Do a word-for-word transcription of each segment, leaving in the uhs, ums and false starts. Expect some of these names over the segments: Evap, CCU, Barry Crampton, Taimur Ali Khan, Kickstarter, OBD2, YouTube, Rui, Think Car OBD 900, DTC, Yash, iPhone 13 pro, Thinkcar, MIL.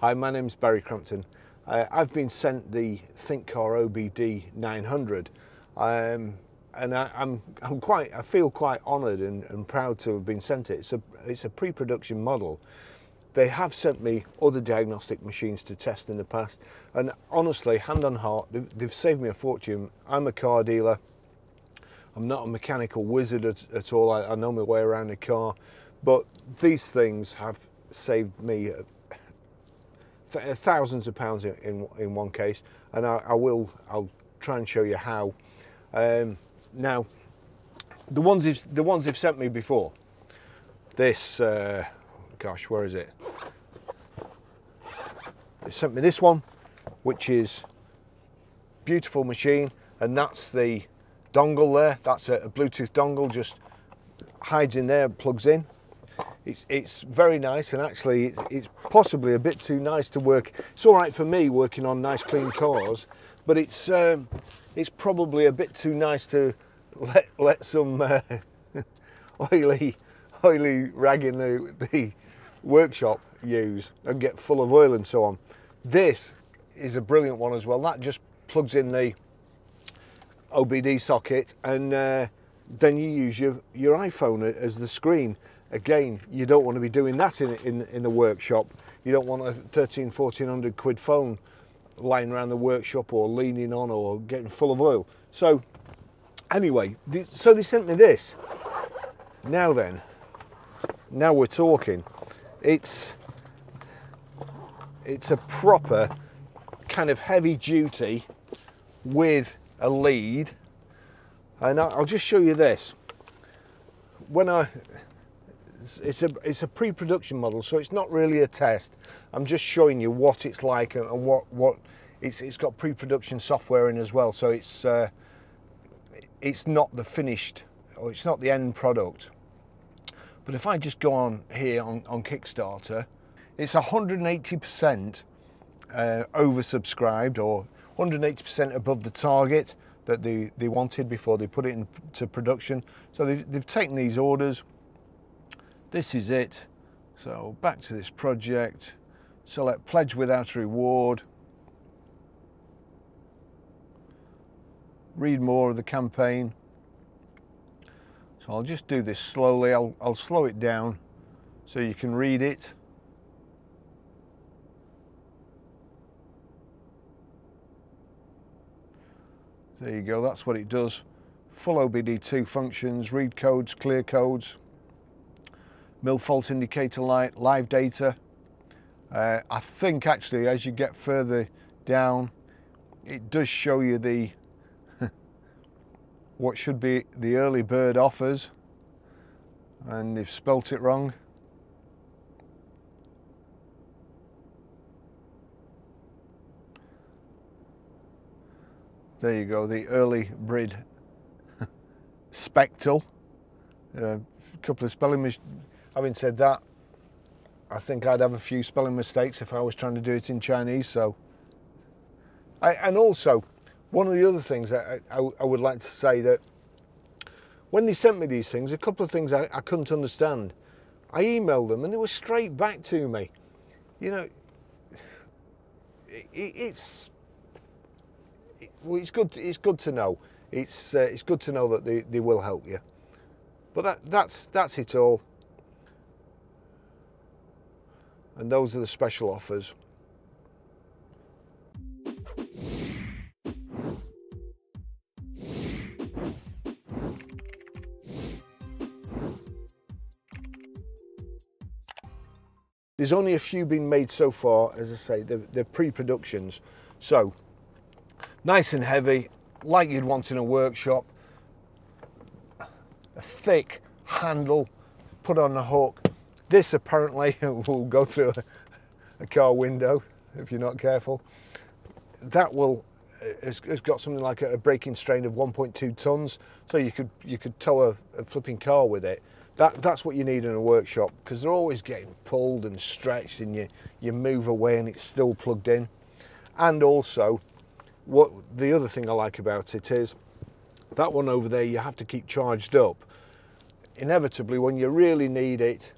Hi, my name's Barry Crampton. Uh, I've been sent the Think Car O B D nine hundred, um, and I, I'm I'm quite I feel quite honoured and, and proud to have been sent it. It's a it's a pre-production model. They have sent me other diagnostic machines to test in the past, and honestly, hand on heart, they've, they've saved me a fortune. I'm a car dealer. I'm not a mechanical wizard at, at all. I, I know my way around a car, but these things have saved me Uh, thousands of pounds in, in, in one case, and I, I will I'll try and show you how. Um, now the ones they've, the ones they've sent me before, this uh, gosh where is it they sent me this one, which is beautiful machine, and that's the dongle there. That's a, a Bluetooth dongle, just hides in there and plugs in. It's, it's very nice, and actually it's, it's possibly a bit too nice to work. It's all right for me working on nice clean cars, but it's um, it's probably a bit too nice to let let some uh, oily oily rag in the, the workshop use and get full of oil and so on. This is a brilliant one as well. That just plugs in the O B D socket, and uh, then you use your your iPhone as the screen. Again, you don't want to be doing that in, in, in the workshop. You don't want a thirteen, fourteen hundred quid phone lying around the workshop or leaning on or getting full of oil. So anyway, th so they sent me this. Now then, now we're talking. It's, it's a proper kind of heavy duty with a lead. And I'll just show you this. When I... It's a, it's a pre-production model, so it's not really a test. I'm just showing you what it's like, and what, what it's, it's got pre-production software in as well, so it's, uh, it's not the finished, or it's not the end product. But if I just go on here on, on Kickstarter, it's one hundred eighty percent uh, oversubscribed, or one hundred eighty percent above the target that they, they wanted before they put it into production. So they've, they've taken these orders. This is it. So back to this project, select pledge without reward, read more of the campaign. So I'll just do this slowly. I'll, I'll slow it down so you can read it. There you go, that's what it does. Full O B D two functions, read codes, clear codes, M I L fault indicator light, live data. Uh, I think actually as you get further down, it does show you the what should be the early bird offers, and they've spelt it wrong. There you go, the early bird spectral. Uh, couple of spelling mistakes. Having said that, I think I'd have a few spelling mistakes if I was trying to do it in Chinese. So, I, and also, one of the other things that I, I, I would like to say, that when they sent me these things, a couple of things I, I couldn't understand. I emailed them and they were straight back to me. You know, it, it's it, well, it's good. It's good to know. It's uh, it's good to know that they, they will help you. But that that's that's it all. And those are the special offers. There's only a few been made so far. As I say, they're, they're pre-productions. So, nice and heavy, like you'd want in a workshop. A thick handle, put on the hook. This apparently will go through a, a car window if you're not careful. That will has, has got something like a, a braking strain of one point two tons, so you could you could tow a, a flipping car with it. That that's what you need in a workshop, because they're always getting pulled and stretched, and you you move away and it's still plugged in. And also, what the other thing I like about it is that one over there you have to keep charged up. Inevitably, when you really need it,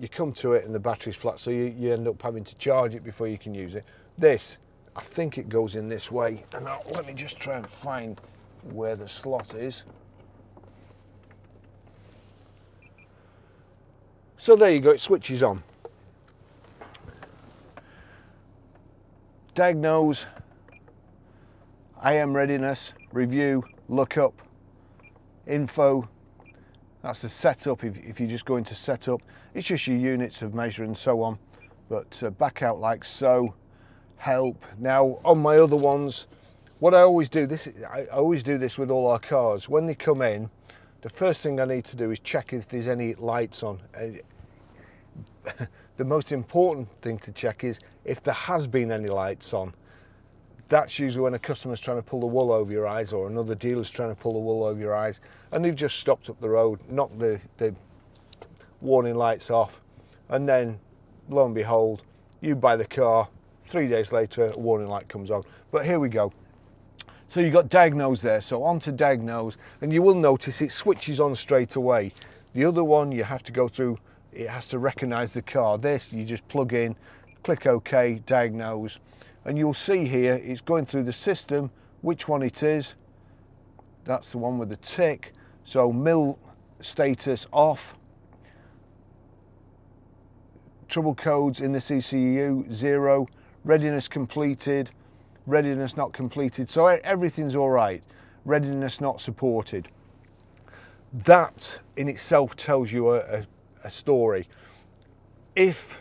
you come to it and the battery's flat, so you, you end up having to charge it before you can use it. This, I think it goes in this way, and I'll, let me just try and find where the slot is. So there you go, it switches on. Diagnose, I M readiness, review, lookup, info. That's the setup. If, if you just go into setup, it's just your units of measure and so on. But uh, back out like so. Help. Now on my other ones, what I always do this, I always do this with all our cars. When they come in, the first thing I need to do is check if there's any lights on. Uh, the most important thing to check is if there has been any lights on. That's usually when a customer's trying to pull the wool over your eyes, or another dealer's trying to pull the wool over your eyes, and they've just stopped up the road, knocked the, the warning lights off, and then lo and behold, you buy the car, three days later a warning light comes on. But here we go. So you've got diagnose there, so on to diagnose, and you will notice it switches on straight away. The other one you have to go through, it has to recognize the car. This, you just plug in, click OK, diagnose. And you'll see here, it's going through the system, which one it is. That's the one with the tick. So M I L status off. Trouble codes in the C C U, zero. Readiness completed, readiness not completed. So everything's all right. Readiness not supported. That in itself tells you a, a, a story. If,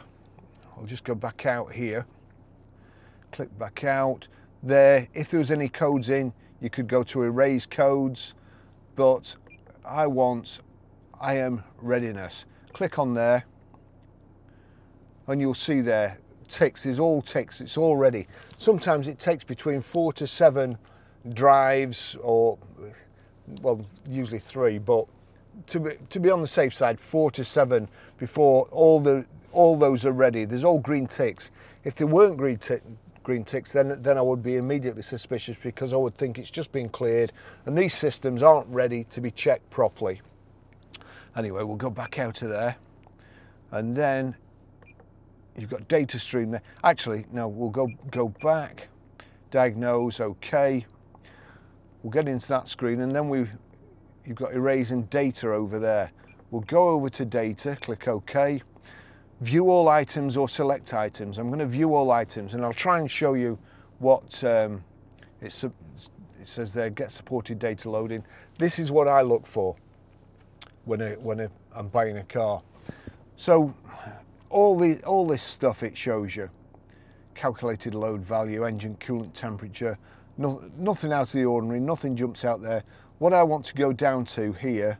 I'll just go back out here. Click back out there. If there was any codes in, you could go to erase codes, but I want I M readiness. Click on there and you'll see there ticks is all ticks, it's all ready. Sometimes it takes between four to seven drives, or well, usually three, but to be, to be on the safe side, four to seven before all the all those are ready. There's all green ticks. If there weren't green ticks, green ticks, then, then I would be immediately suspicious, because I would think it's just been cleared and these systems aren't ready to be checked properly. Anyway, we'll go back out of there, and then you've got data stream there. Actually, no, we'll go, go back, diagnose, okay. We'll get into that screen, and then we've, you've got erasing data over there. We'll go over to data, click OK. View all items or select items. I'm going to view all items, and I'll try and show you what um, it's, it says there, get supported data loading. This is what I look for when, I, when I, I'm buying a car. So all, the, all this stuff it shows you, calculated load value, engine coolant temperature, no, nothing out of the ordinary, nothing jumps out there. What I want to go down to here,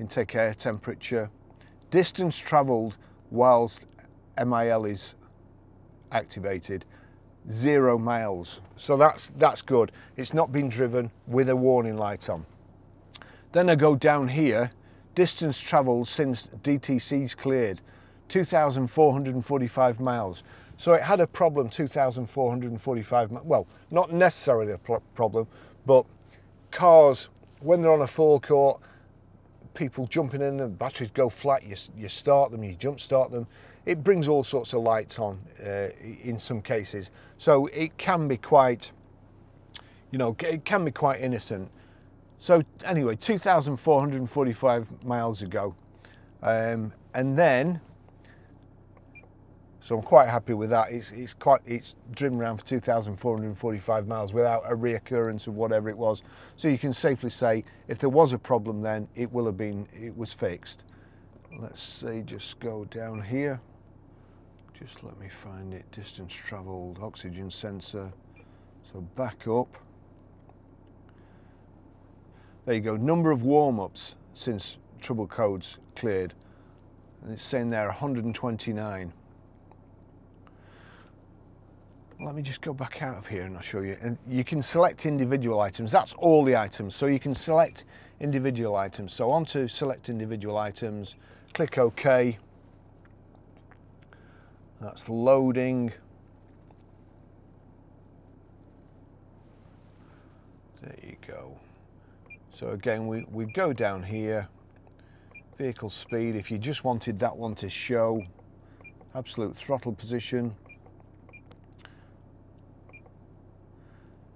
intake air temperature, distance travelled whilst M I L is activated, zero miles. So that's, that's good. It's not been driven with a warning light on. Then I go down here, distance travelled since D T C's cleared, two thousand four hundred forty-five miles. So it had a problem, two thousand four hundred forty-five, well, not necessarily a problem, but cars, when they're on a forecourt, people jumping in, the batteries go flat, you, you start them, you jump start them, it brings all sorts of lights on uh, in some cases. So it can be quite, you know, it can be quite innocent. So anyway, two thousand four hundred forty-five miles ago, um, and then, so I'm quite happy with that. It's, it's quite, it's driven around for two thousand four hundred forty-five miles without a reoccurrence of whatever it was. So you can safely say if there was a problem, then it will have been, it was fixed. Let's see, just go down here. Just let me find it. Distance traveled, oxygen sensor. So back up. There you go. Number of warm-ups since trouble codes cleared, and it's saying there one hundred twenty-nine. Let me just go back out of here and I'll show you. And you can select individual items. That's all the items. So you can select individual items. So on to select individual items, click OK. That's loading. There you go. So again, we, we go down here, vehicle speed, if you just wanted that one to show, absolute throttle position,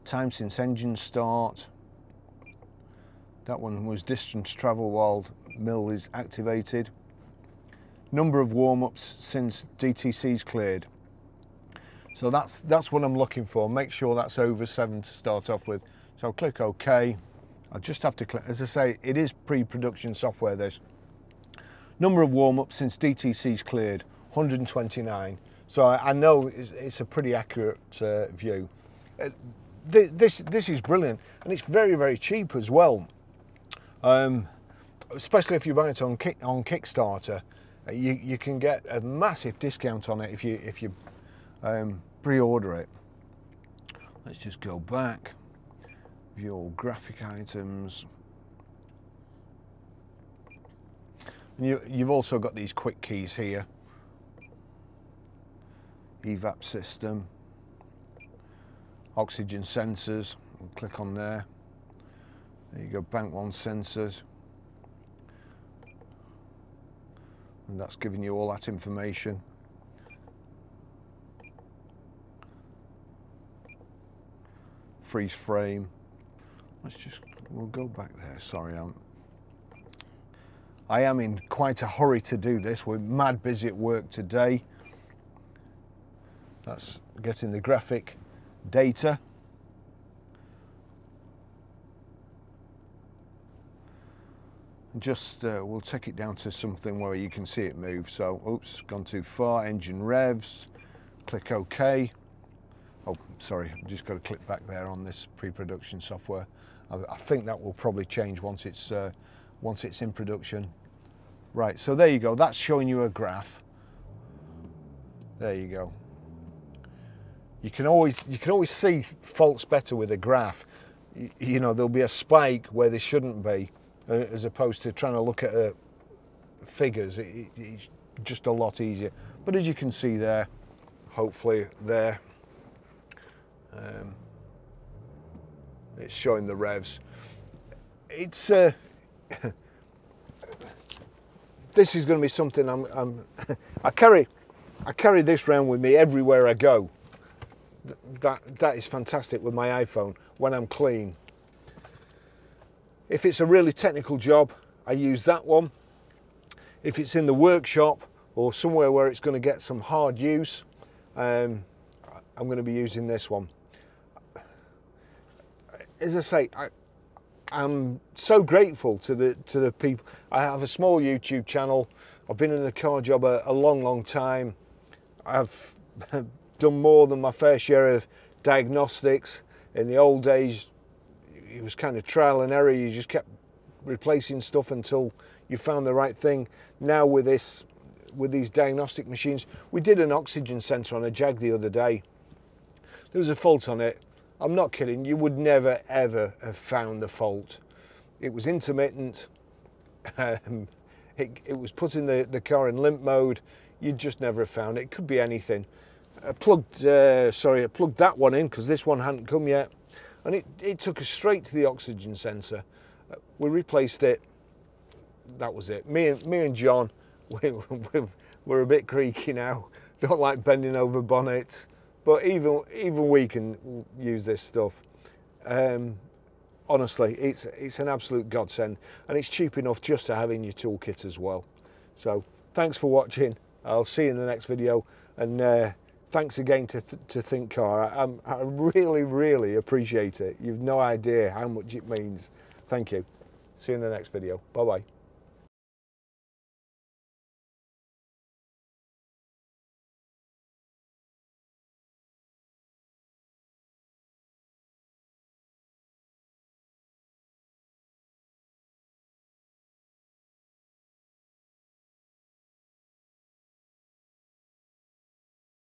time since engine start, that one was distance travel while M I L is activated, number of warm-ups since D T C's cleared. So that's, that's what I'm looking for. Make sure that's over seven to start off with. So I'll click OK. I'll just have to click, as I say, it is pre-production software this. Number of warm-ups since D T C's cleared, one hundred twenty-nine. So I, I know it's, it's a pretty accurate uh, view. Uh, th this, this is brilliant, and it's very, very cheap as well. Um, especially if you buy it on, kick, on Kickstarter, uh, you, you can get a massive discount on it if you, if you Um, pre-order it. Let's just go back, view all graphic items. And you, you've also got these quick keys here. Evap system, oxygen sensors, we'll click on there. There you go, bank one sensors. And that's giving you all that information. Freeze frame. Let's just, we'll go back there. Sorry, I'm, I am in quite a hurry to do this. We're mad busy at work today. That's getting the graphic data. And just, uh, we'll take it down to something where you can see it move. So, oops, gone too far. Engine revs. Click OK. Oh, sorry, I've just got to click back there on this pre-production software. I, I think that will probably change once it's, uh, once it's in production. Right, so there you go. That's showing you a graph. There you go. You can always, you can always see faults better with a graph. You, you know, there'll be a spike where there shouldn't be, uh, as opposed to trying to look at uh, figures. It, it, it's just a lot easier. But as you can see there, hopefully there, Um, it's showing the revs. It's uh, this is going to be something I'm, I'm I carry I carry this round with me everywhere I go. That that is fantastic with my iPhone when I'm clean. If it's a really technical job, I use that one. If it's in the workshop or somewhere where it's going to get some hard use, um, I'm going to be using this one. As I say, I, I'm so grateful to the to the people. I have a small YouTube channel. I've been in the car job a, a long, long time. I've done more than my fair share of diagnostics. In the old days, it was kind of trial and error. You just kept replacing stuff until you found the right thing. Now with this, with these diagnostic machines, we did an oxygen sensor on a Jag the other day. There was a fault on it. I'm not kidding, you would never ever have found the fault. It was intermittent, um, it, it was putting the, the car in limp mode. You'd just never have found it. It could be anything. I plugged, uh, sorry, I plugged that one in because this one hadn't come yet. And it, it took us straight to the oxygen sensor. Uh, we replaced it, that was it. Me and, me and John, we, we, we're a bit creaky now. Don't like bending over bonnets. But even even we can use this stuff. Um, honestly, it's it's an absolute godsend, and it's cheap enough just to have in your toolkit as well. So thanks for watching. I'll see you in the next video, and uh, thanks again to th to Think Car. I, I'm, I really really appreciate it. You've no idea how much it means. Thank you. See you in the next video. Bye bye.